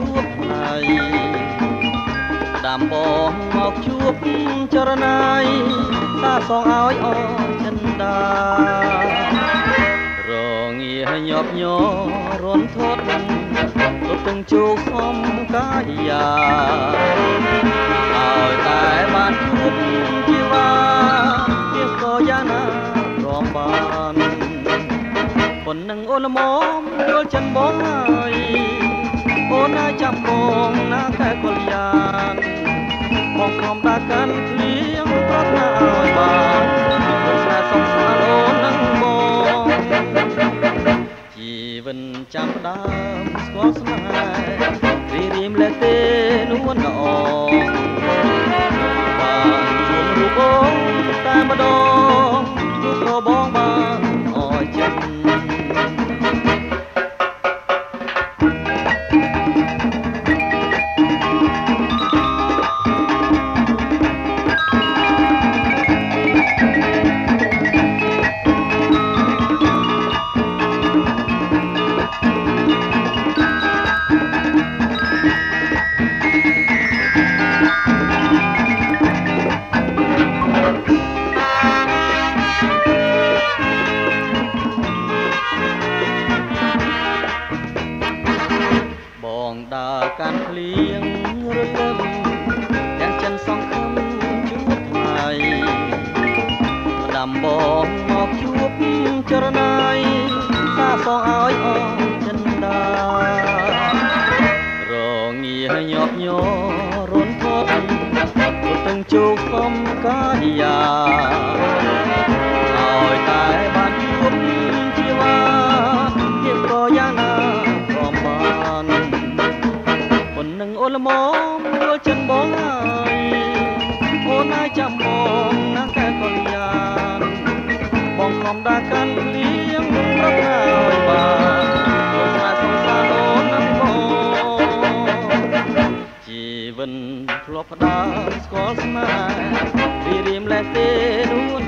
ជួបណៃតាមបងមកជួបចរណៃតាសងឲ្យអចិន្តារងាញប់ញរនធត់ទុកទាំងជោគសំកាយាឲ្យតែបានជួបជីវាជាកយ៉ាងណាព្រមបានប៉ុណ្ណឹងអូនល្មមយល់ចិនបងហើយអូនចាំបងណាកែកលយ៉ាងបងខំដើរកាន់ឃ្លៀងប្រត់ណាឲ្យបានខ្ញុំស្នេហ៍សំស្នាអូននឹងបងជីវិនចាំដើមស្គាល់ស្នេហ៍រីរៀមលែទេនួនល្អបានជួនរូបបងតែម្ដងជួបក៏បងបានអរចិត្តធ្លាប់ផ្ដើមស្គាល់ស្មារតីរៀមលែទេនួន